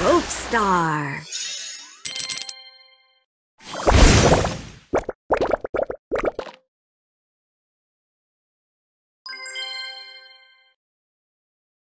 Soapstar.